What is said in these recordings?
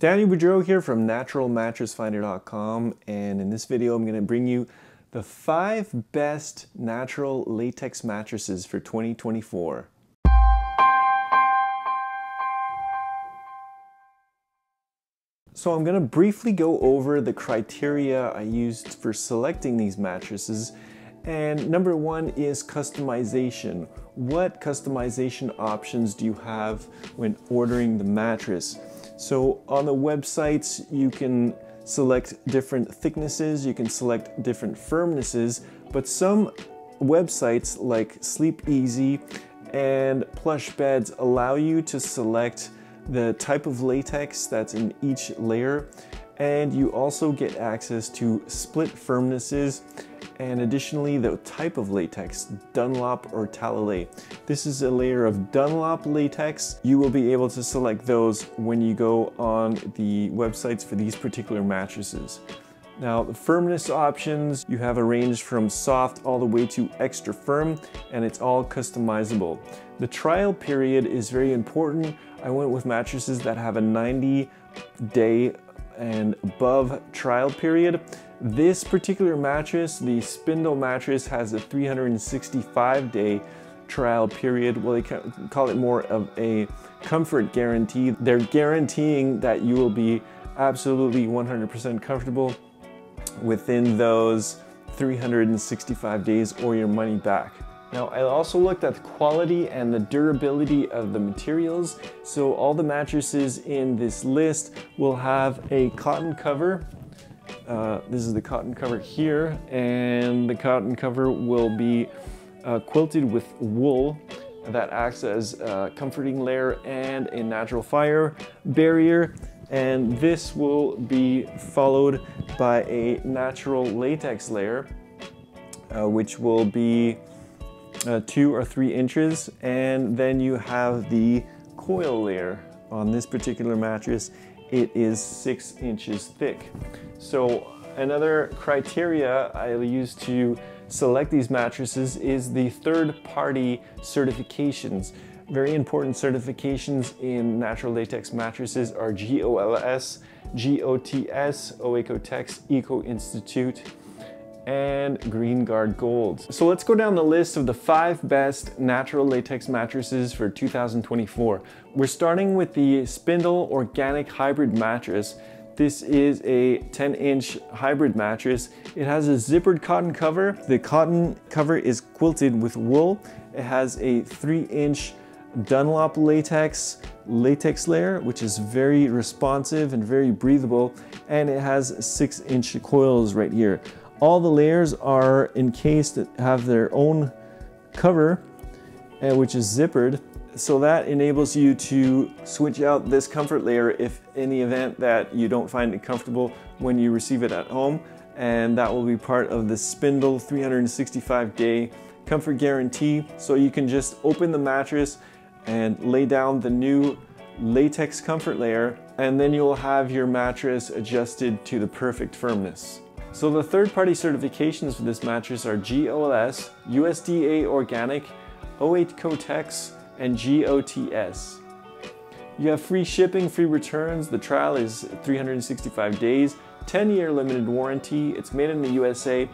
Daniel Boudreau here from naturalmattressfinder.com, and in this video I'm going to bring you the 5 best natural latex mattresses for 2024. So I'm going to briefly go over the criteria I used for selecting these mattresses. And number one is customization. What customization options do you have when ordering the mattress? So on the websites, you can select different thicknesses, you can select different firmnesses, but some websites like Sleep EZ and Plush Beds allow you to select the type of latex that's in each layer, and you also get access to split firmnesses and additionally the type of latex, Dunlop or Talalay. This is a layer of Dunlop latex. You will be able to select those when you go on the websites for these particular mattresses. Now the firmness options, you have a range from soft all the way to extra firm, and it's all customizable. The trial period is very important. I went with mattresses that have a 90-day and above trial period. This particular mattress, the Spindle mattress, has a 365-day trial period. Well, they call it more of a comfort guarantee. They're guaranteeing that you will be absolutely 100% comfortable within those 365 days or your money back. Now, I also looked at the quality and the durability of the materials. So all the mattresses in this list will have a cotton cover. This is the cotton cover here, and the cotton cover will be quilted with wool that acts as a comforting layer and a natural fire barrier. And this will be followed by a natural latex layer, which will be 2 or 3 inches, and then you have the coil layer. On this particular mattress, it is 6 inches thick. So another criteria I use to select these mattresses is the third-party certifications. Very important certifications in natural latex mattresses are GOLS, GOTS, OEKO-TEX, Eco Institute, and GreenGuard Gold. So let's go down the list of the 5 best natural latex mattresses for 2024. We're starting with the Spindle Organic Hybrid Mattress. This is a 10-inch hybrid mattress. It has a zippered cotton cover. The cotton cover is quilted with wool. It has a 3-inch Dunlop latex layer, which is very responsive and very breathable, and it has 6-inch coils right here. All the layers are encased, have their own cover, which is zippered. So that enables you to switch out this comfort layer if in the event that you don't find it comfortable when you receive it at home. And that will be part of the Spindle 365-day comfort guarantee. So you can just open the mattress and lay down the new latex comfort layer, and then you'll have your mattress adjusted to the perfect firmness. So the third-party certifications for this mattress are GOLS, USDA Organic, OEKO-TEX, and GOTS. You have free shipping, free returns. The trial is 365 days, 10-year limited warranty. It's made in the USA,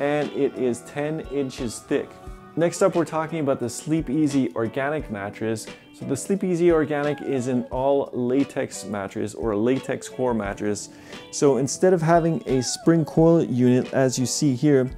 and it is 10 inches thick. Next up, we're talking about the Sleep EZ Organic mattress. So the Sleep EZ Organic is an all latex mattress or a latex core mattress. So instead of having a spring coil unit, as you see here,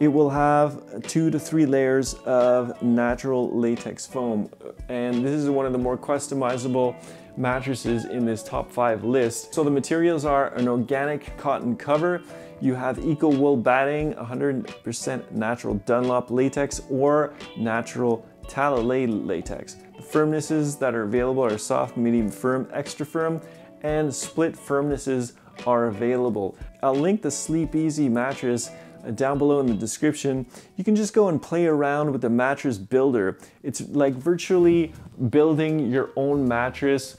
it will have 2 to 3 layers of natural latex foam. And this is one of the more customizable mattresses in this top 5 list. So the materials are an organic cotton cover. You have EcoWool batting, 100% natural Dunlop latex or natural Talalay latex. The firmnesses that are available are soft, medium firm, extra firm, and split firmnesses are available. I'll link the Sleep EZ mattress down below in the description. You can just go and play around with the mattress builder. It's like virtually building your own mattress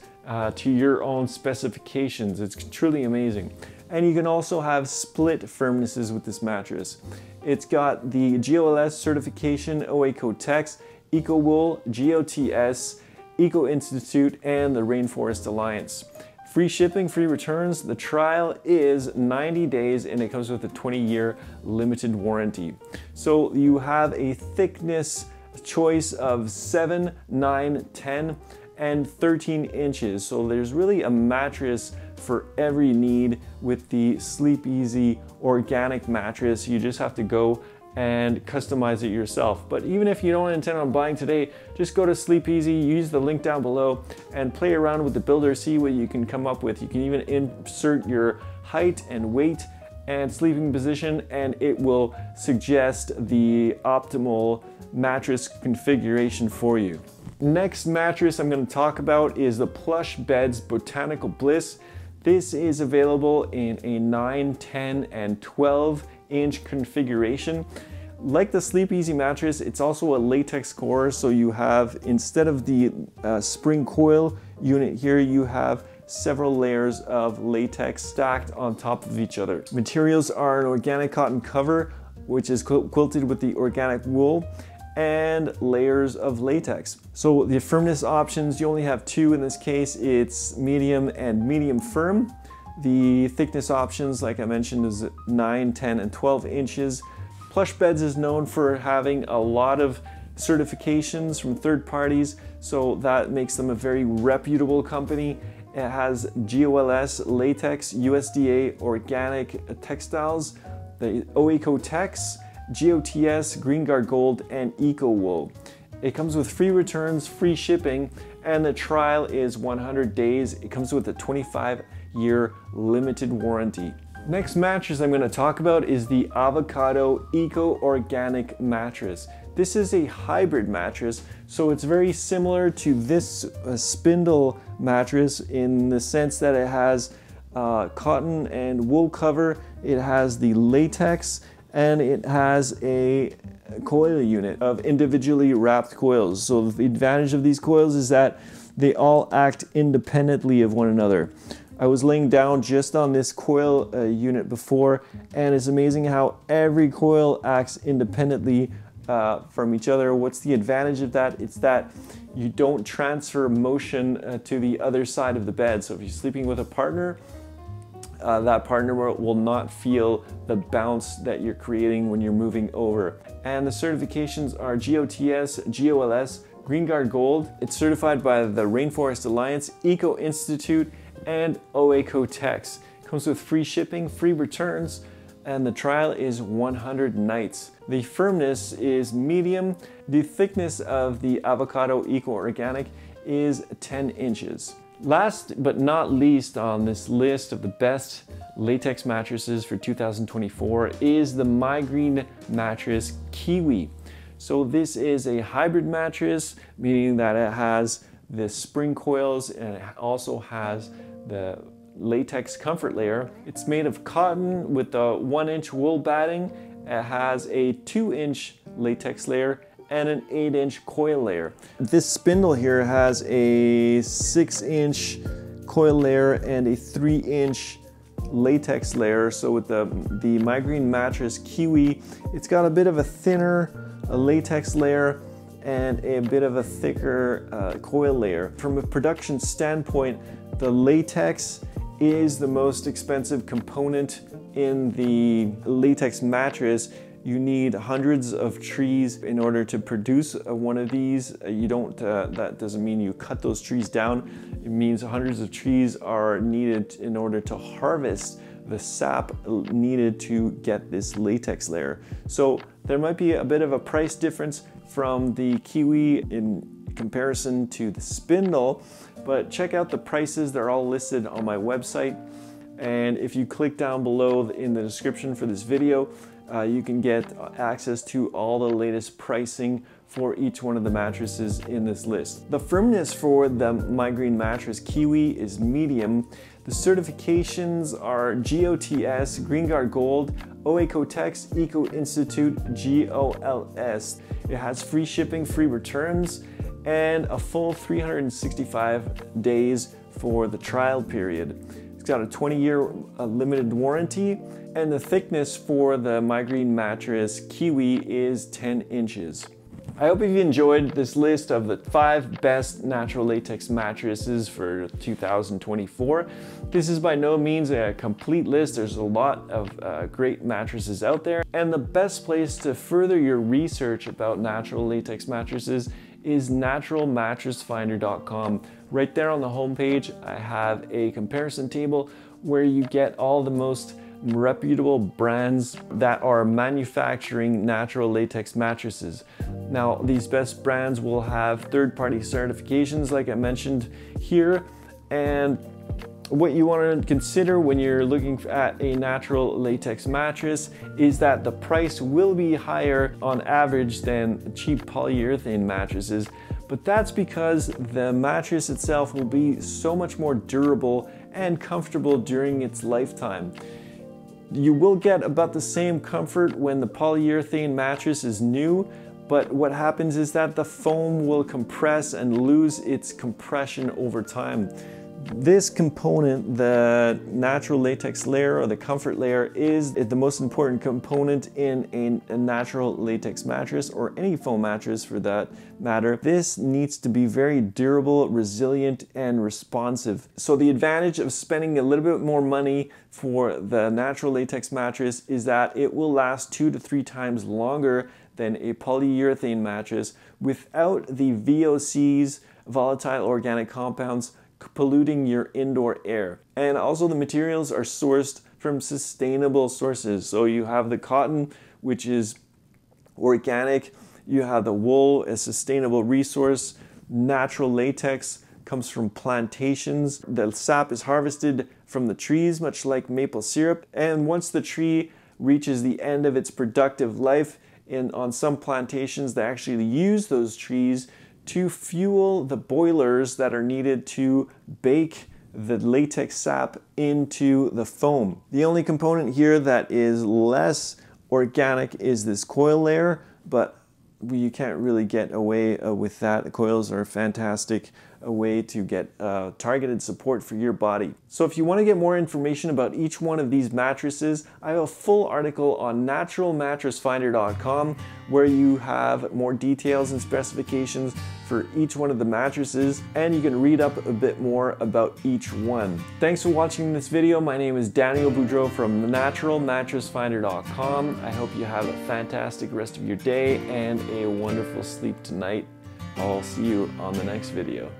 to your own specifications. It's truly amazing. And you can also have split firmnesses with this mattress. It's got the GOLS certification, OEKO-TEX, EcoWool, GOTS, Eco Institute, and the Rainforest Alliance. Free shipping, free returns. The trial is 90 days and it comes with a 20-year limited warranty. So you have a thickness choice of 7, 9, 10, and 13 inches. So there's really a mattress for every need with the Sleep EZ organic mattress. You just have to go and customize it yourself. But even if you don't intend on buying today, just go to Sleep EZ, use the link down below and play around with the builder, see what you can come up with. You can even insert your height and weight and sleeping position, and it will suggest the optimal mattress configuration for you. Next mattress I'm going to talk about is the Plush Beds Botanical Bliss. This is available in a 9, 10, and 12 inch configuration. Like the Sleep EZ mattress, it's also a latex core, so you have, instead of the spring coil unit here, you have several layers of latex stacked on top of each other. Materials are an organic cotton cover, which is quilted with the organic wool, and layers of latex. So the firmness options, you only have two in this case, it's medium and medium firm. The thickness options, like I mentioned, is 9, 10, and 12 inches. Plush Beds is known for having a lot of certifications from third parties, so that makes them a very reputable company. It has GOLS latex, USDA organic textiles, the OEKO-TEX, GOTS, GreenGuard Gold, and EcoWool. It comes with free returns, free shipping, and the trial is 100 days. It comes with a 25-year limited warranty. Next mattress I'm going to talk about is the Avocado Eco Organic mattress. This is a hybrid mattress, so it's very similar to this Spindle mattress in the sense that it has cotton and wool cover, it has the latex, and it has a coil unit of individually wrapped coils. So the advantage of these coils is that they all act independently of one another. I was laying down just on this coil unit before, and it's amazing how every coil acts independently from each other. What's the advantage of that? It's that you don't transfer motion to the other side of the bed. So if you're sleeping with a partner, that partner will not feel the bounce that you're creating when you're moving over. And the certifications are GOTS, GOLS, GreenGuard Gold. It's certified by the Rainforest Alliance, Eco Institute, and OEKO-TEX. Comes with free shipping, free returns, and the trial is 100 nights. The firmness is medium. The thickness of the Avocado Eco Organic is 10 inches. Last but not least on this list of the best latex mattresses for 2024 is the My Green Mattress Kiwi. So this is a hybrid mattress, meaning that it has the spring coils and it also has the latex comfort layer. It's made of cotton with a 1-inch wool batting. It has a 2-inch latex layer and an 8-inch coil layer. This Spindle here has a 6-inch coil layer and a 3-inch latex layer. So with the My Green Mattress Kiwi, it's got a bit of a thinner latex layer and a bit of a thicker coil layer. From a production standpoint, the latex is the most expensive component in the latex mattress. You need hundreds of trees in order to produce one of these. You don't, that doesn't mean you cut those trees down. It means hundreds of trees are needed in order to harvest the sap needed to get this latex layer. So there might be a bit of a price difference from the Kiwi in comparison to the Spindle, but check out the prices. They're all listed on my website. And if you click down below in the description for this video, you can get access to all the latest pricing for each one of the mattresses in this list. The firmness for the My Green Mattress Kiwi is medium. The certifications are GOTS, GreenGuard Gold, OEKO-TEX, Eco Institute, GOLS. It has free shipping, free returns, and a full 365 days for the trial period. It's got a 20-year limited warranty, and the thickness for the My Green Mattress Kiwi is 10 inches. I hope you've enjoyed this list of the 5 best natural latex mattresses for 2024. This is by no means a complete list. There's a lot of great mattresses out there, and the best place to further your research about natural latex mattresses is naturalmattressfinder.com. Right there on the homepage, I have a comparison table where you get all the most reputable brands that are manufacturing natural latex mattresses. Now, these best brands will have third-party certifications, like I mentioned here, and what you want to consider when you're looking at a natural latex mattress is that the price will be higher on average than cheap polyurethane mattresses, but that's because the mattress itself will be so much more durable and comfortable during its lifetime. You will get about the same comfort when the polyurethane mattress is new, but what happens is that the foam will compress and lose its compression over time. This component, the natural latex layer or the comfort layer, is the most important component in a natural latex mattress, or any foam mattress for that matter. This needs to be very durable, resilient, and responsive. So the advantage of spending a little bit more money for the natural latex mattress is that it will last 2 to 3 times longer than a polyurethane mattress without the VOCs, volatile organic compounds, polluting your indoor air. And also the materials are sourced from sustainable sources. So you have the cotton, which is organic, you have the wool, a sustainable resource, natural latex comes from plantations, the sap is harvested from the trees, much like maple syrup, and once the tree reaches the end of its productive life, and on some plantations they actually use those trees to fuel the boilers that are needed to bake the latex sap into the foam. The only component here that is less organic is this coil layer, but you can't really get away with that. The coils are fantastic. A way to get targeted support for your body. So if you want to get more information about each one of these mattresses, I have a full article on naturalmattressfinder.com where you have more details and specifications for each one of the mattresses, and you can read up a bit more about each one. Thanks for watching this video. My name is Daniel Boudreau from naturalmattressfinder.com. I hope you have a fantastic rest of your day and a wonderful sleep tonight. I'll see you on the next video.